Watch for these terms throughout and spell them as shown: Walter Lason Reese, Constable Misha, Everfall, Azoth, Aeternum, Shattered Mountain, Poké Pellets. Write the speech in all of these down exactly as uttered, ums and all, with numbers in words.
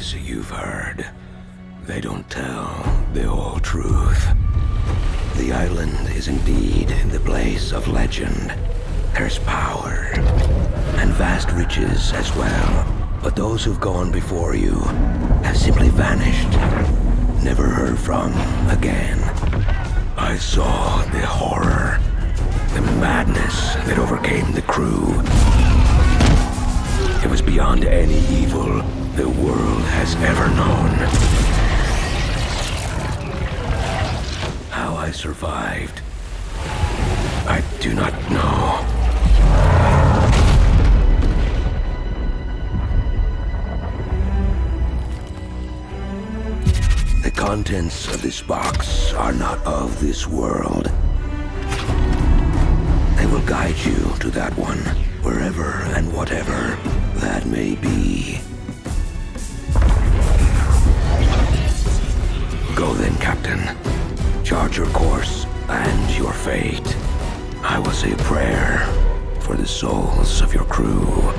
stories you've heard, they don't tell the whole truth. The island is indeed the place of legend. There's power and vast riches as well. But those who've gone before you have simply vanished, never heard from again. I saw the horror, the madness that overcame the crew. It was beyond any evil the world has ever known. How I survived, I do not know. The contents of this box are not of this world. They will guide you to that one, wherever and whatever that may be. Go then, Captain. Chart your course and your fate. I will say a prayer for the souls of your crew.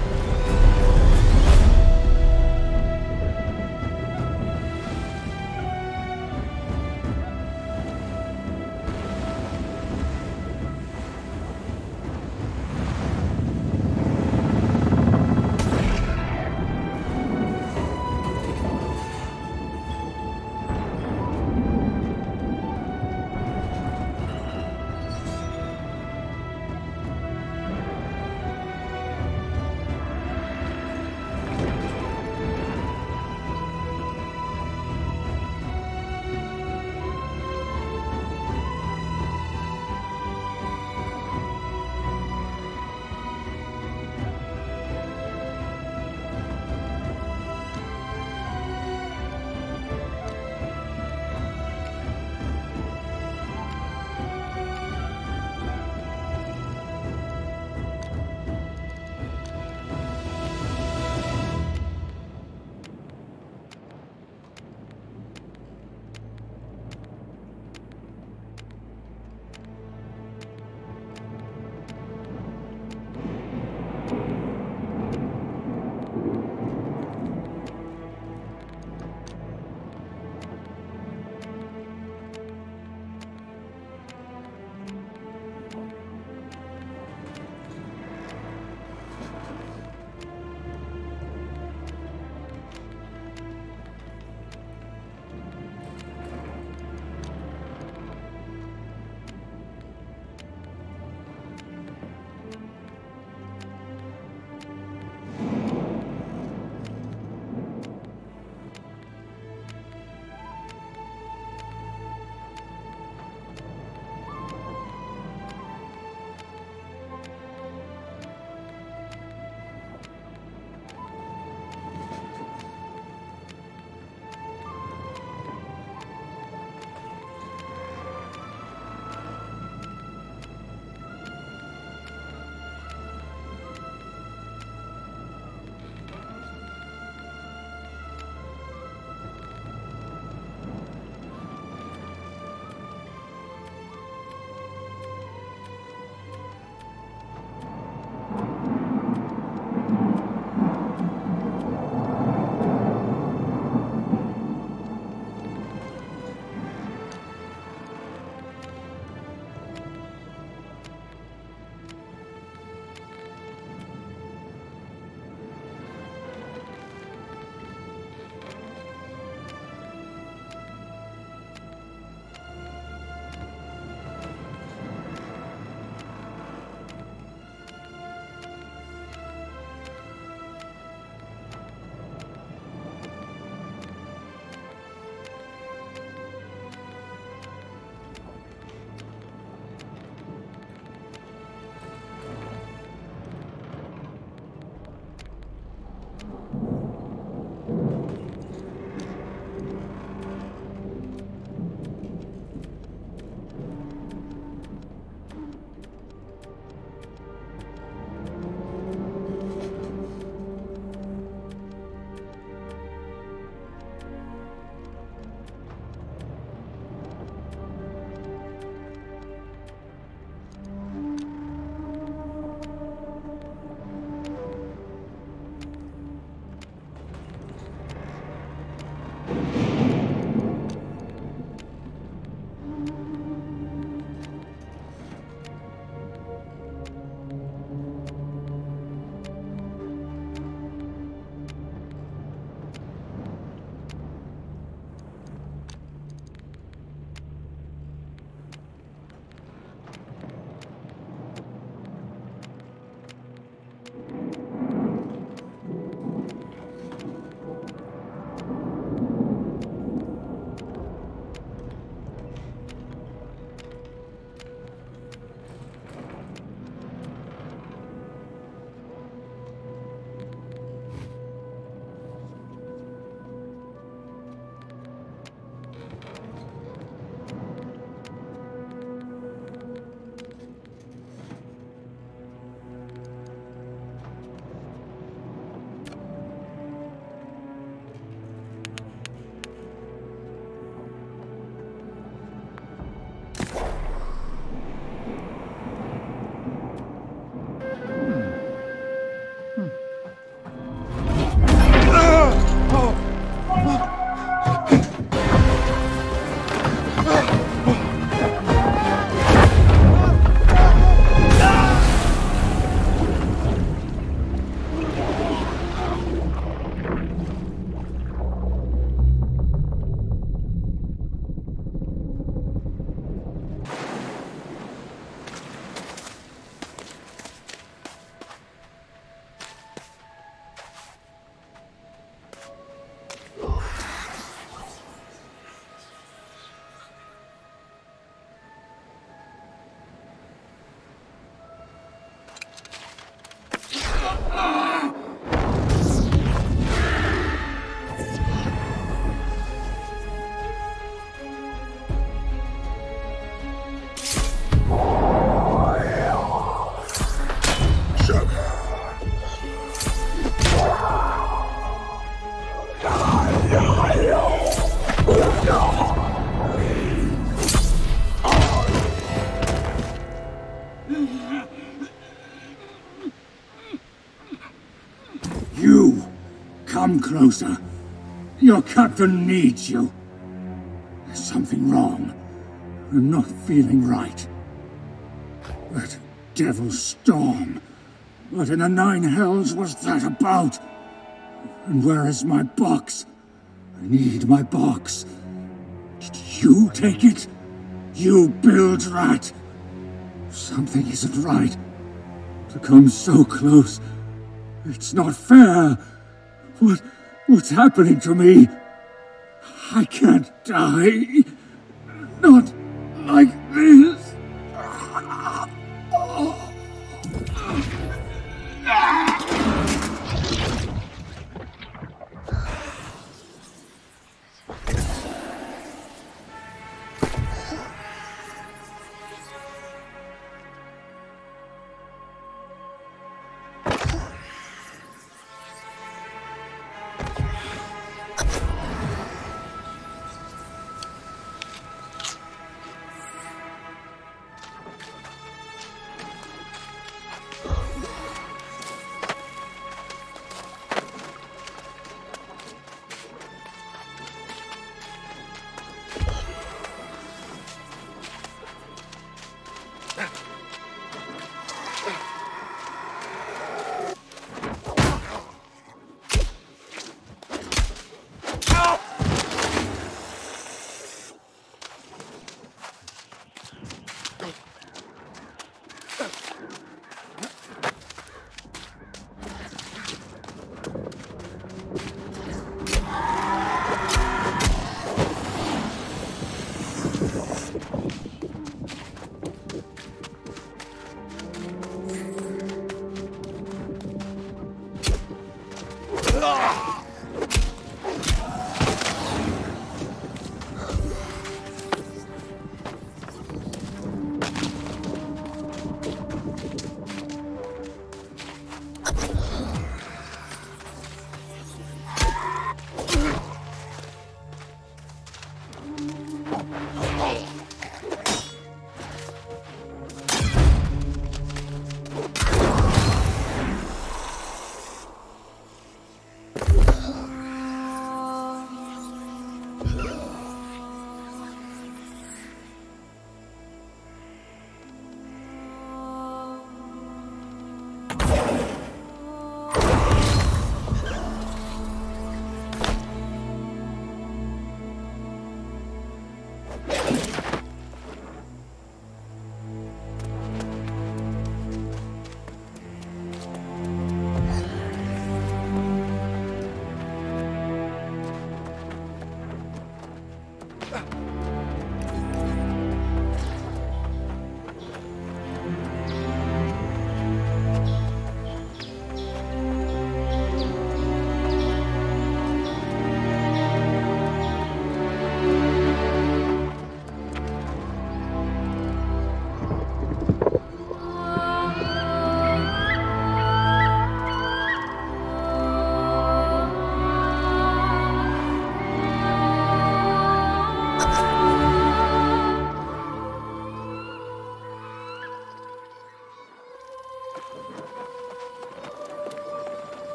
Come closer. Your captain needs you. There's something wrong. I'm not feeling right. That devil's storm. What in the nine hells was that about? And where is my box? I need my box. Did you take it? You build rat! Something isn't right. To come so close. It's not fair. What, what's happening to me? I can't die. Not like this.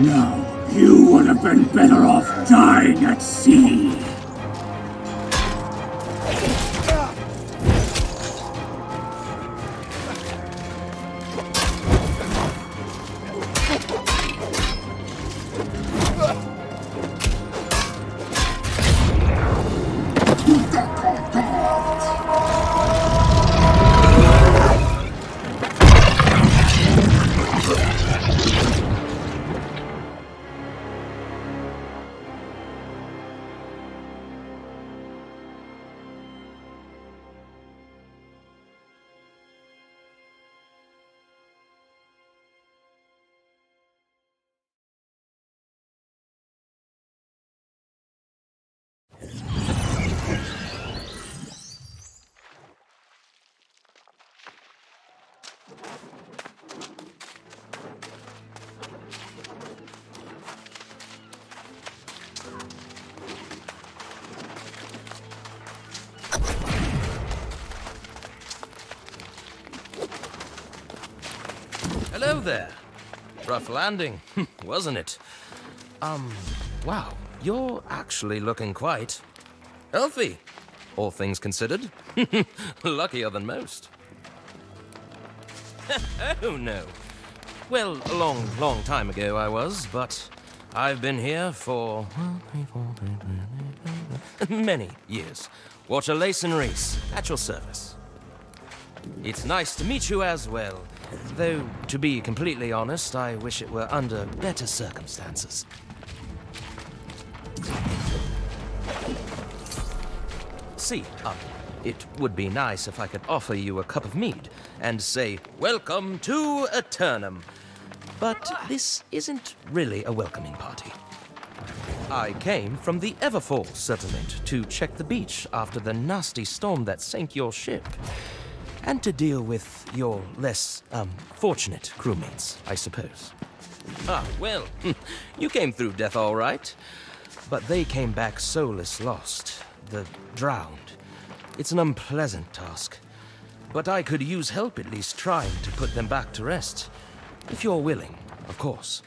No, you would have been better off dying at sea. Hello there. Rough landing, wasn't it? Um, wow, you're actually looking quite healthy, all things considered. Luckier than most. Oh no. Well, a long, long time ago I was, but I've been here for many years. Walter Lason Reese, at your service. It's nice to meet you as well, though, to be completely honest, I wish it were under better circumstances. See, uh, it would be nice if I could offer you a cup of mead and say, "Welcome to Aeternum." But this isn't really a welcoming party. I came from the Everfall settlement to check the beach after the nasty storm that sank your ship. And to deal with your less, um, fortunate crewmates, I suppose. Ah, well, you came through death all right. But they came back soulless lost, the drowned. It's an unpleasant task. But I could use help at least trying to put them back to rest. If you're willing, of course.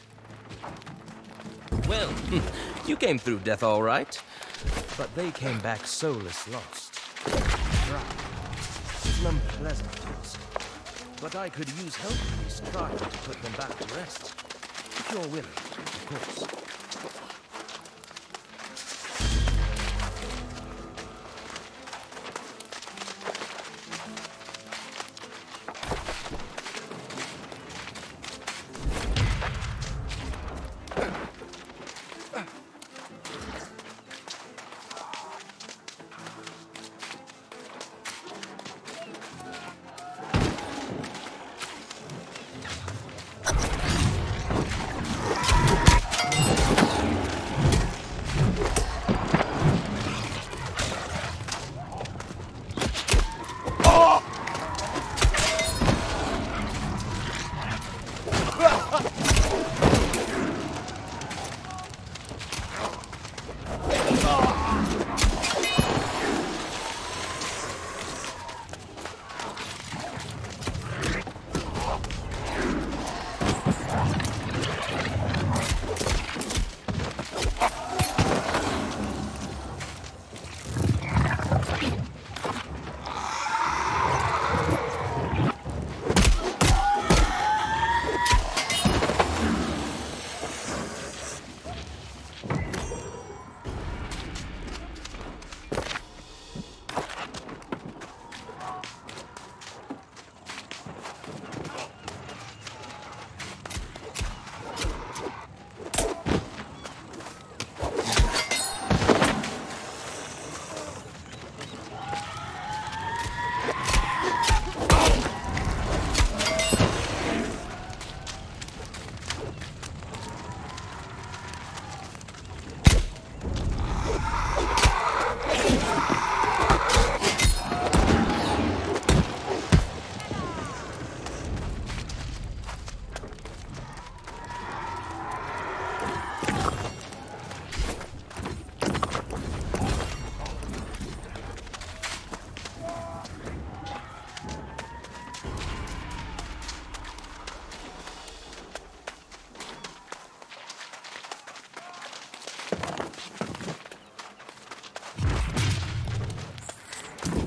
Well, you came through death all right. But they came back soulless lost, drowned. It's an unpleasant task, but I could use help in this trying to put them back to rest. If you're willing, of course.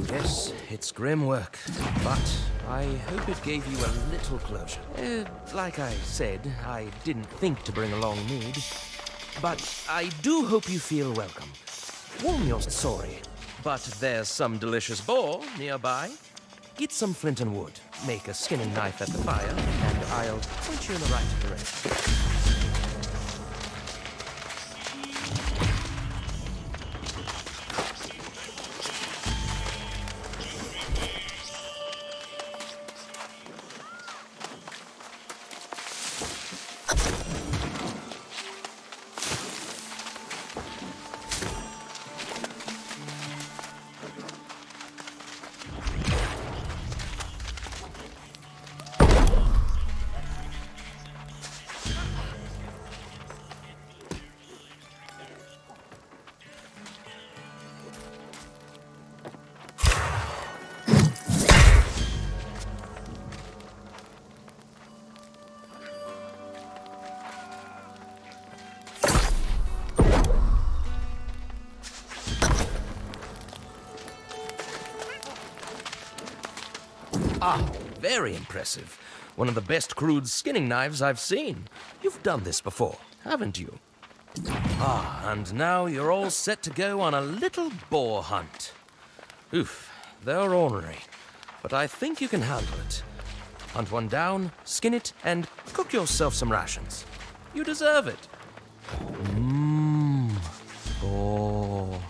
Yes, it's grim work, but I hope it gave you a little closure. Uh, like I said, I didn't think to bring along mead, but I do hope you feel welcome. Warm your sorry, but there's some delicious boar nearby. Get some flint and wood, make a skinning knife at the fire, and I'll point you in the right direction. Ah, very impressive. One of the best crude skinning knives I've seen. You've done this before, haven't you? Ah, and now you're all set to go on a little boar hunt. Oof, they're ornery, but I think you can handle it. Hunt one down, skin it, and cook yourself some rations. You deserve it. Mmm, boar.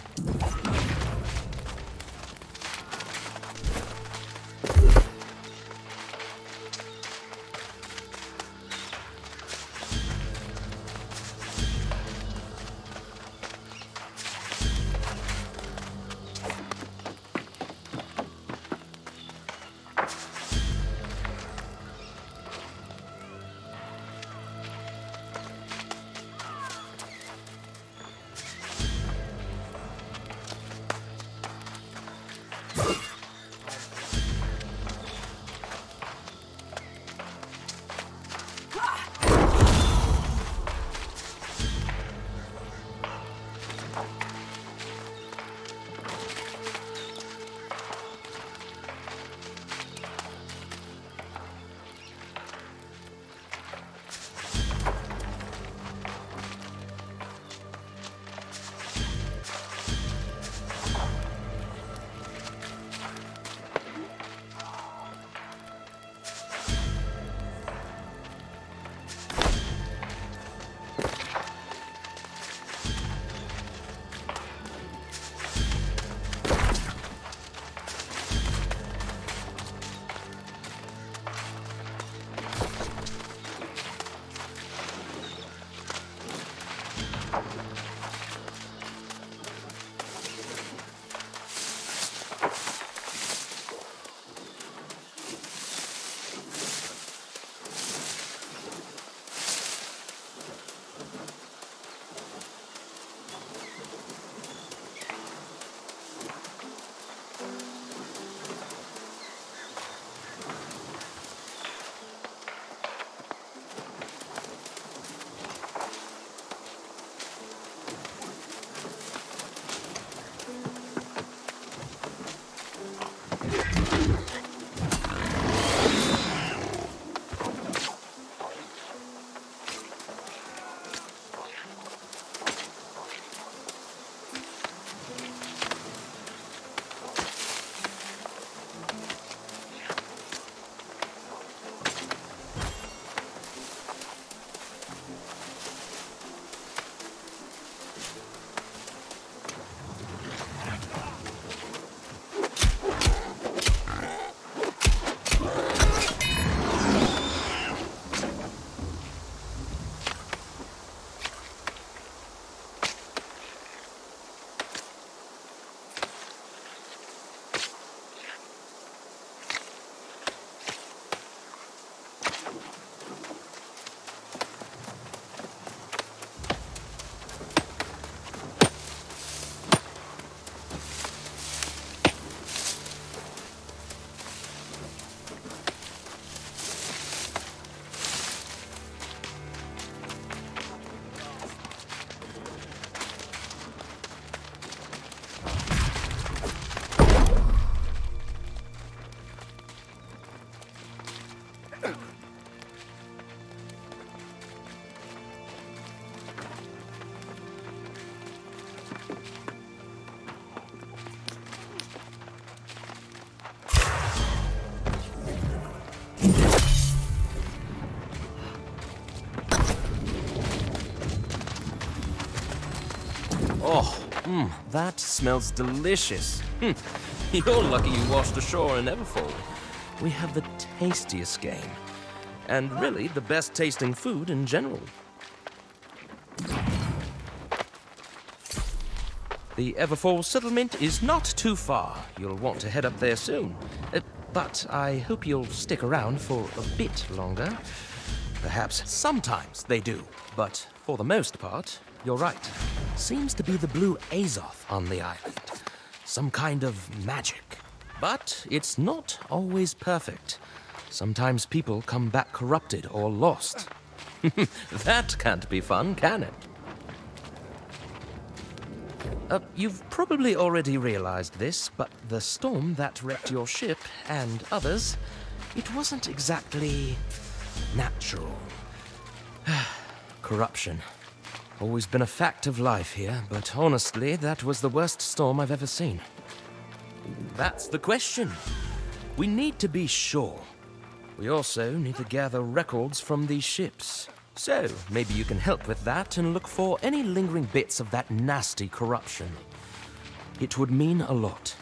Mmm, that smells delicious. Hm, you're lucky you washed ashore in Everfall. We have the tastiest game, and really the best tasting food in general. The Everfall settlement is not too far. You'll want to head up there soon. Uh, but I hope you'll stick around for a bit longer. Perhaps sometimes they do, but for the most part, you're right. Seems to be the blue Azoth on the island. Some kind of magic. But it's not always perfect. Sometimes people come back corrupted or lost. That can't be fun, can it? Uh, you've probably already realized this, but the storm that wrecked your ship and others It wasn't exactly natural. Corruption. Always been a fact of life here, but honestly, that was the worst storm I've ever seen. That's the question. We need to be sure. We also need to gather records from these ships. So, maybe you can help with that and look for any lingering bits of that nasty corruption. It would mean a lot.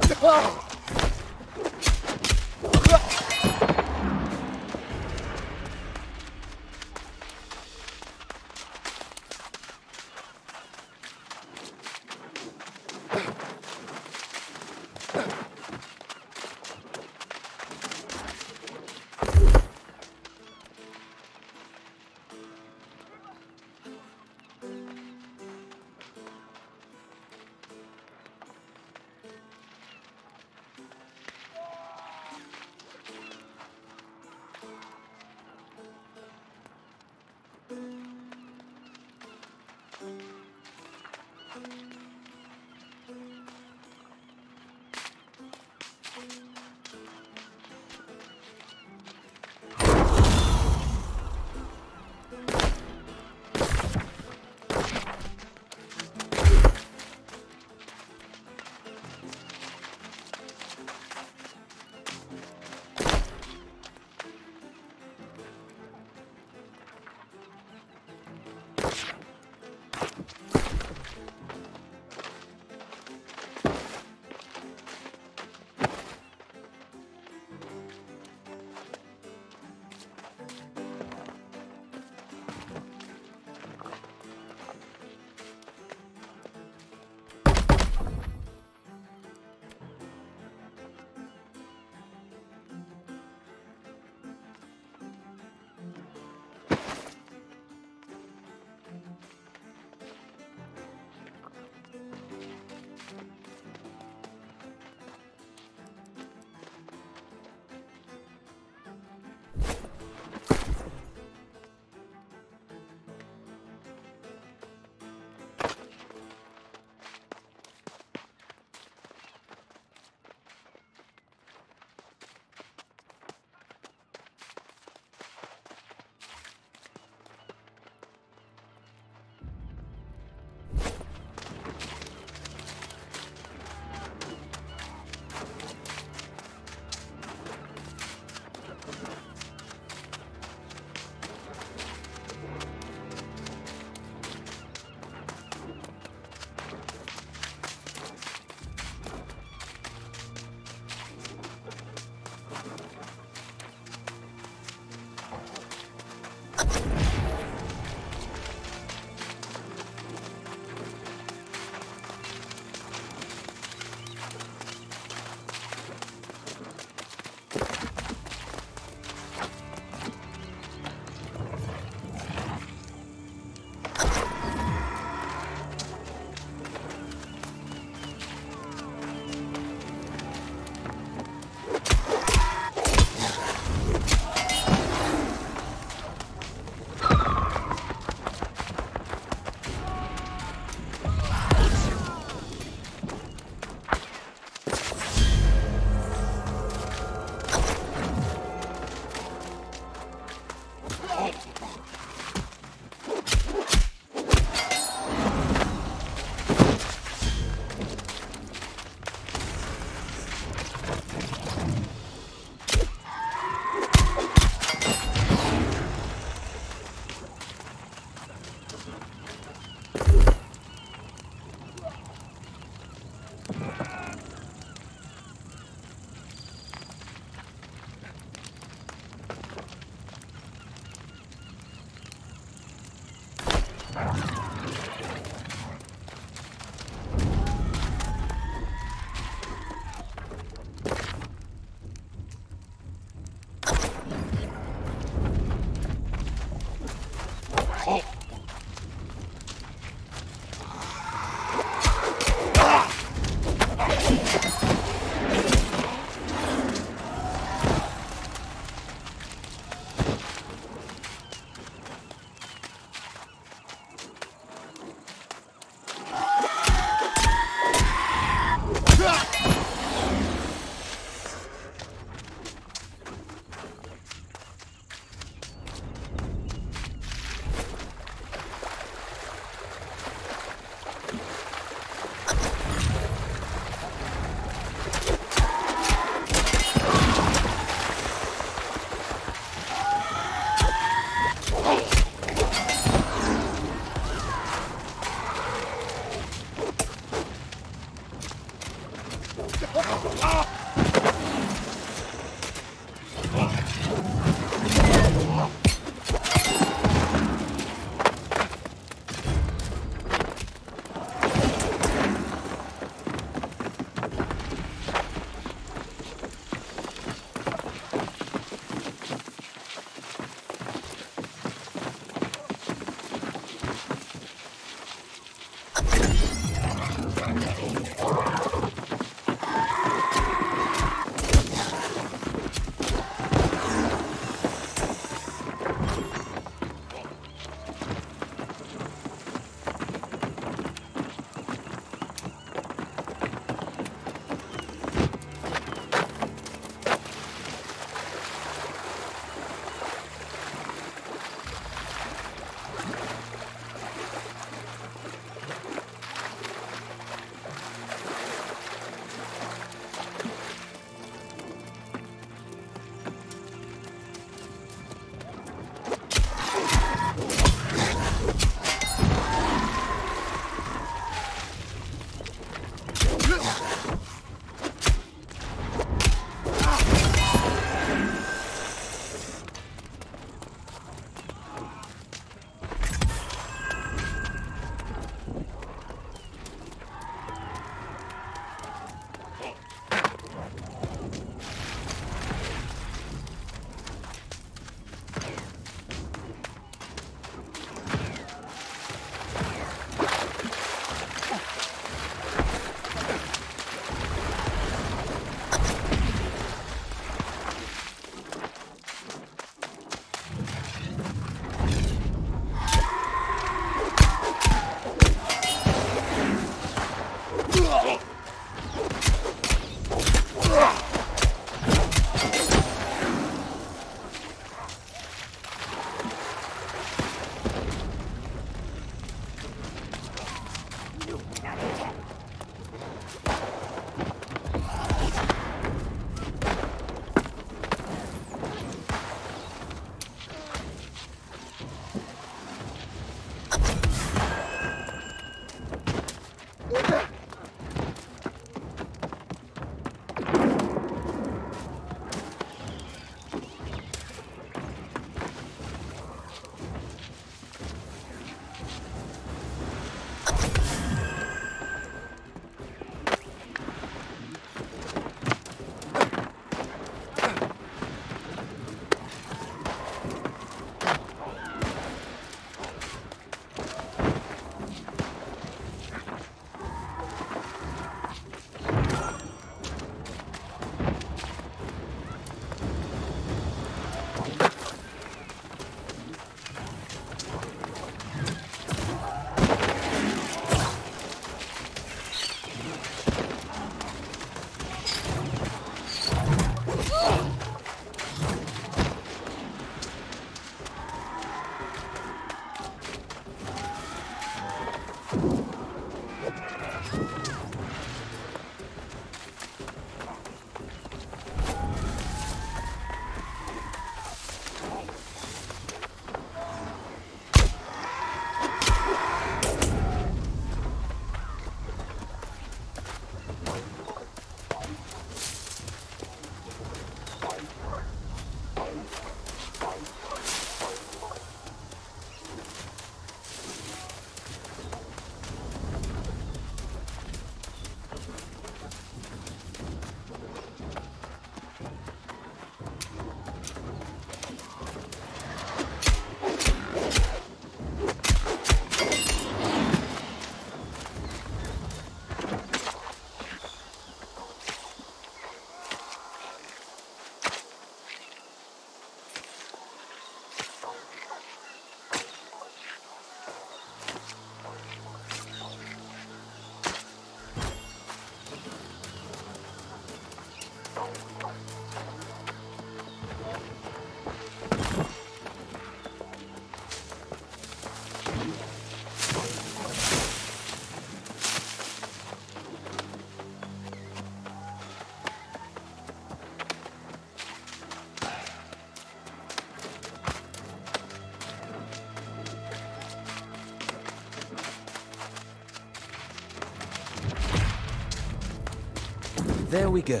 There we go.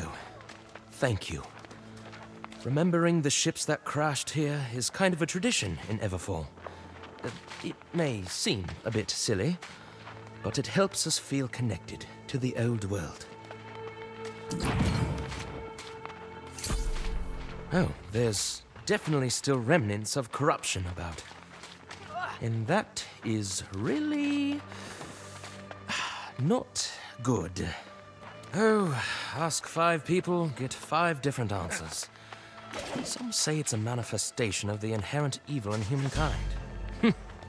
Thank you. Remembering the ships that crashed here is kind of a tradition in Everfall. Uh, it may seem a bit silly, but it helps us feel connected to the old world. Oh, there's definitely still remnants of corruption about. And that is really not good. Oh, ask five people, get five different answers. Some say it's a manifestation of the inherent evil in humankind.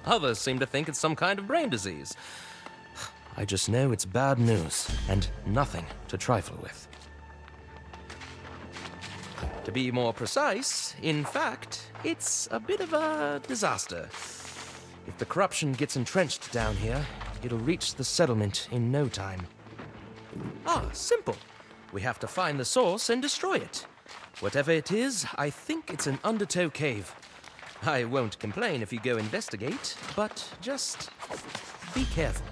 Others seem to think it's some kind of brain disease. I just know it's bad news and nothing to trifle with. To be more precise, in fact, it's a bit of a disaster. If the corruption gets entrenched down here, it'll reach the settlement in no time. Ah, simple. We have to find the source and destroy it. Whatever it is, I think it's an undertow cave. I won't complain if you go investigate, but just be careful.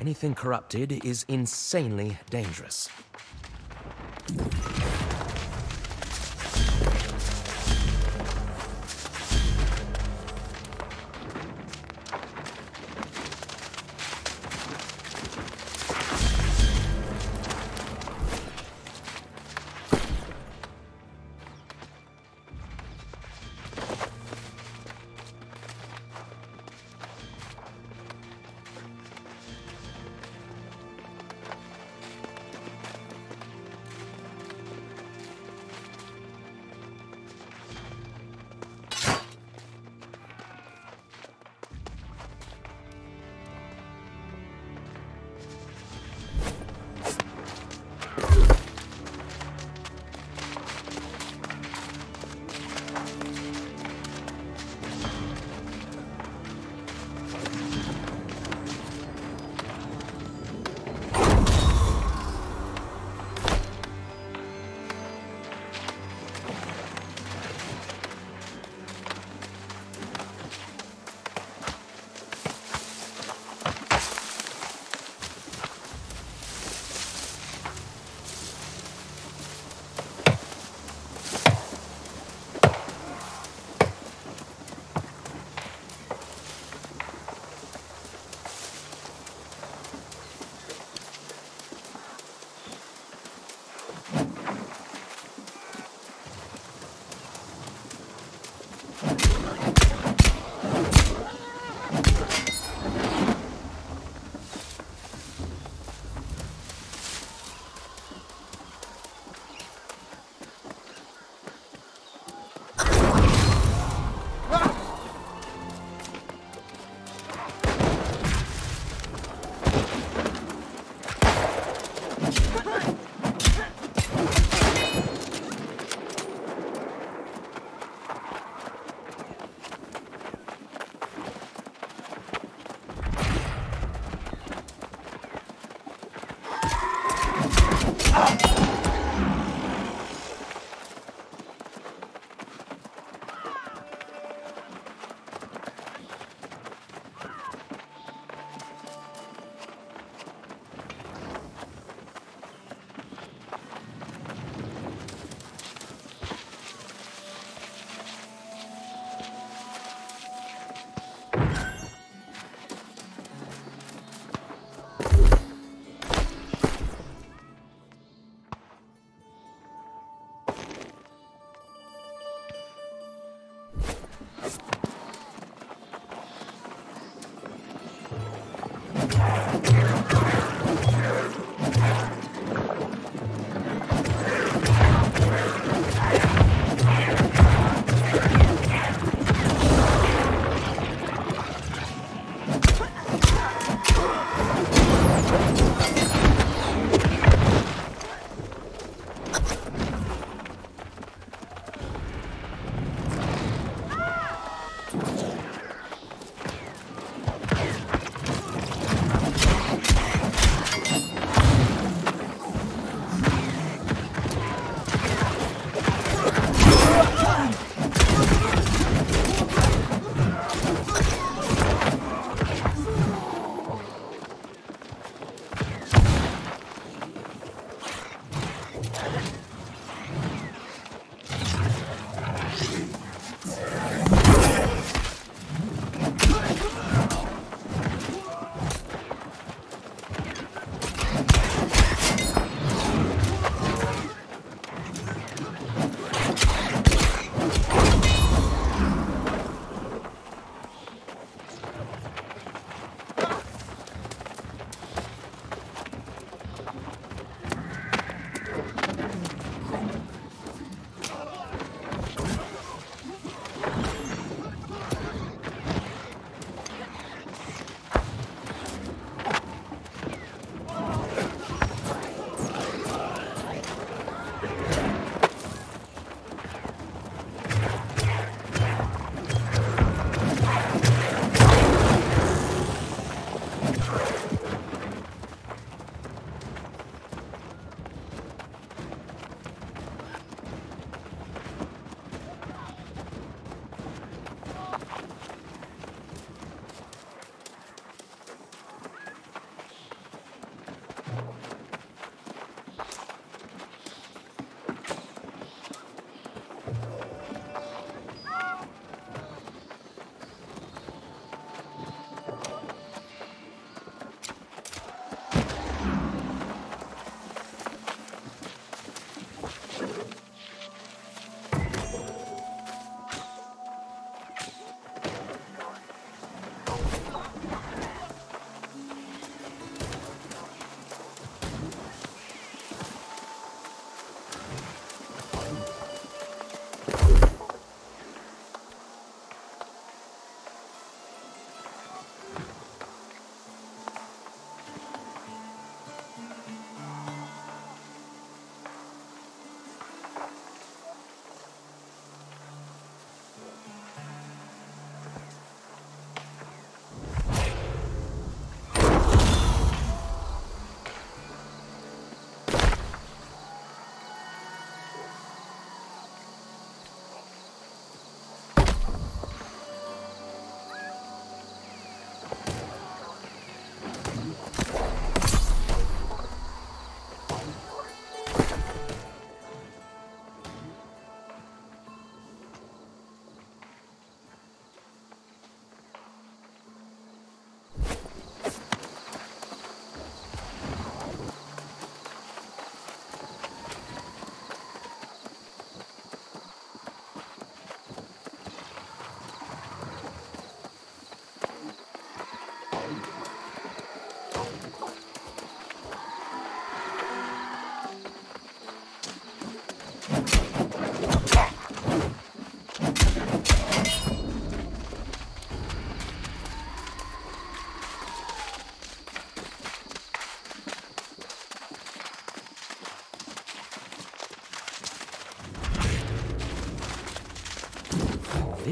Anything corrupted is insanely dangerous.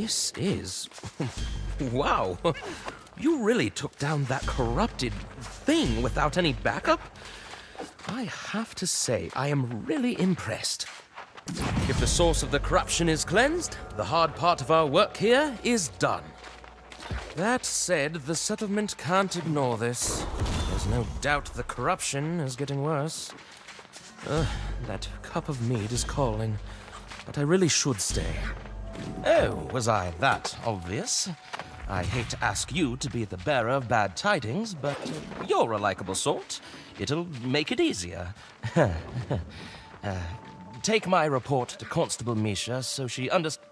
This is... Wow. You really took down that corrupted thing without any backup? I have to say, I am really impressed. If the source of the corruption is cleansed, the hard part of our work here is done. That said, the settlement can't ignore this. There's no doubt the corruption is getting worse. Uh, that cup of mead is calling, but I really should stay. Oh, was I that obvious? I hate to ask you to be the bearer of bad tidings, but you're a likable sort. It'll make it easier. uh, take my report to Constable Misha so she understands.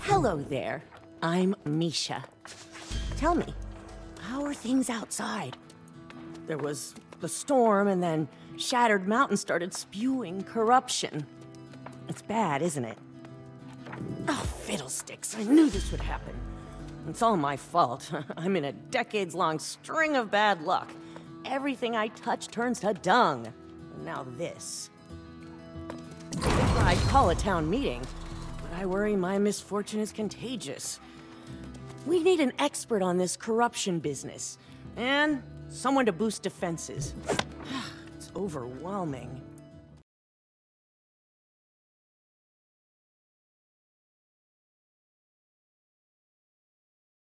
Hello there. I'm Misha. Tell me, how are things outside? There was the storm, and then Shattered Mountain started spewing corruption. It's bad, isn't it? Oh, fiddlesticks. I knew this would happen. It's all my fault. I'm in a decades-long string of bad luck. Everything I touch turns to dung. And now this. I'd call a town meeting. I worry my misfortune is contagious. We need an expert on this corruption business, and someone to boost defenses. It's overwhelming.